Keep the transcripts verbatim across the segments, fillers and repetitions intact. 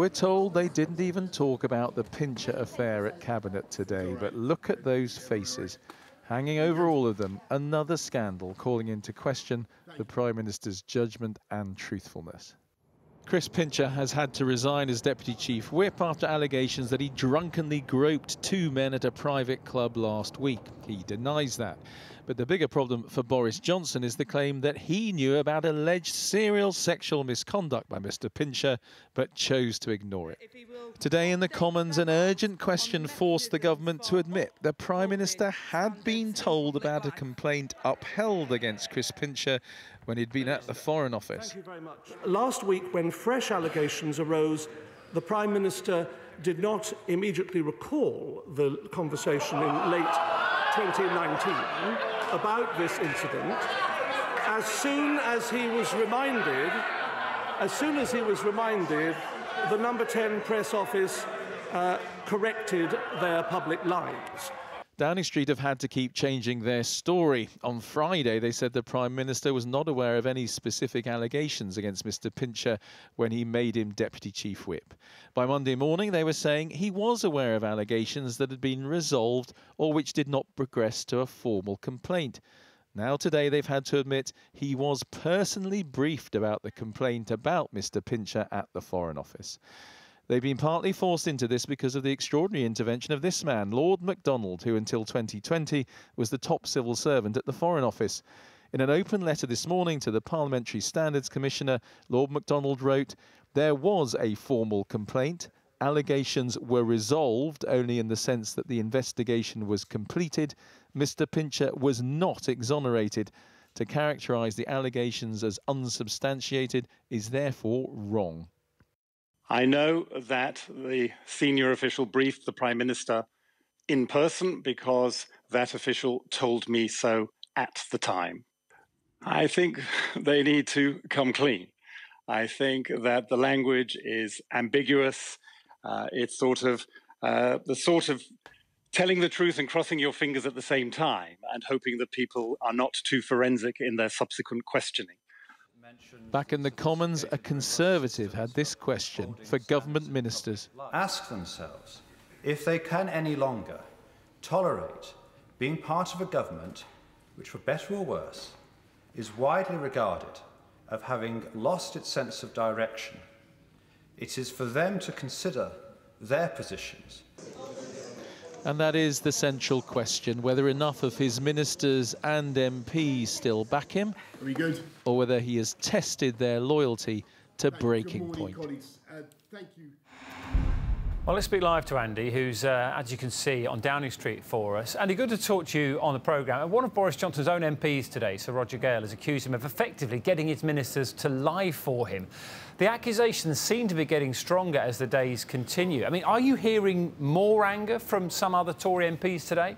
We're told they didn't even talk about the Pincher affair at Cabinet today, but look at those faces. Hanging over all of them, another scandal calling into question the Prime Minister's judgment and truthfulness. Chris Pincher has had to resign as Deputy Chief Whip after allegations that he drunkenly groped two men at a private club last week. He denies that. But the bigger problem for Boris Johnson is the claim that he knew about alleged serial sexual misconduct by Mister Pincher, but chose to ignore it. Today in the Commons, an urgent question forced the government to admit the Prime Minister had been told about a complaint upheld against Chris Pincher when he'd been at the Foreign Office. Thank you very much. Last week, when fresh allegations arose, the Prime Minister did not immediately recall the conversation in late twenty nineteen. About this incident, as soon as he was reminded, as soon as he was reminded, the number ten press office uh, corrected their public lies. Downing Street have had to keep changing their story. On Friday, they said the Prime Minister was not aware of any specific allegations against Mister Pincher when he made him Deputy Chief Whip. By Monday morning, they were saying he was aware of allegations that had been resolved or which did not progress to a formal complaint. Now today, they've had to admit he was personally briefed about the complaint about Mister Pincher at the Foreign Office. They've been partly forced into this because of the extraordinary intervention of this man, Lord MacDonald, who until twenty twenty was the top civil servant at the Foreign Office. In an open letter this morning to the Parliamentary Standards Commissioner, Lord MacDonald wrote, "There was a formal complaint. Allegations were resolved only in the sense that the investigation was completed. Mister Pincher was not exonerated. To characterise the allegations as unsubstantiated is therefore wrong." I know that the senior official briefed the Prime Minister in person because that official told me so at the time. I think they need to come clean. I think that the language is ambiguous. Uh, it's sort of uh, the sort of telling the truth and crossing your fingers at the same time and hoping that people are not too forensic in their subsequent questioning. Back in the Commons, a Conservative had this question for government ministers. Ask themselves if they can any longer tolerate being part of a government which, for better or worse, is widely regarded as having lost its sense of direction. It is for them to consider their positions. And that is the central question, whether enough of his ministers and M Ps still back him, Are we good? or whether he has tested their loyalty to thank breaking morning, point. Uh, thank you. Well, let's speak live to Andy, who's, uh, as you can see, on Downing Street for us. Andy, good to talk to you on the programme. And one of Boris Johnson's own M Ps today, Sir Roger Gale, has accused him of effectively getting his ministers to lie for him. The accusations seem to be getting stronger as the days continue. I mean, are you hearing more anger from some other Tory M Ps today?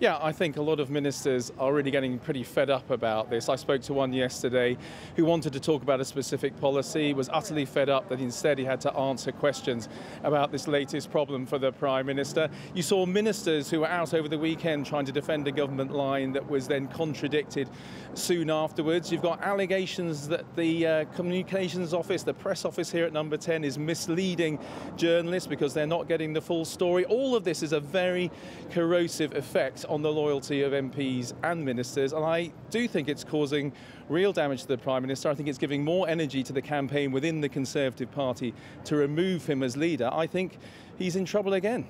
Yeah, I think a lot of ministers are really getting pretty fed up about this. I spoke to one yesterday who wanted to talk about a specific policy, was utterly fed up that instead he had to answer questions about this latest problem for the Prime Minister. You saw ministers who were out over the weekend trying to defend a government line that was then contradicted soon afterwards. You've got allegations that the uh, Communications Office, the press office here at number ten, is misleading journalists because they're not getting the full story. All of this is a very corrosive effect on the loyalty of M Ps and ministers, and I do think it's causing real damage to the Prime Minister. I think it's giving more energy to the campaign within the Conservative Party to remove him as leader. I think he's in trouble again.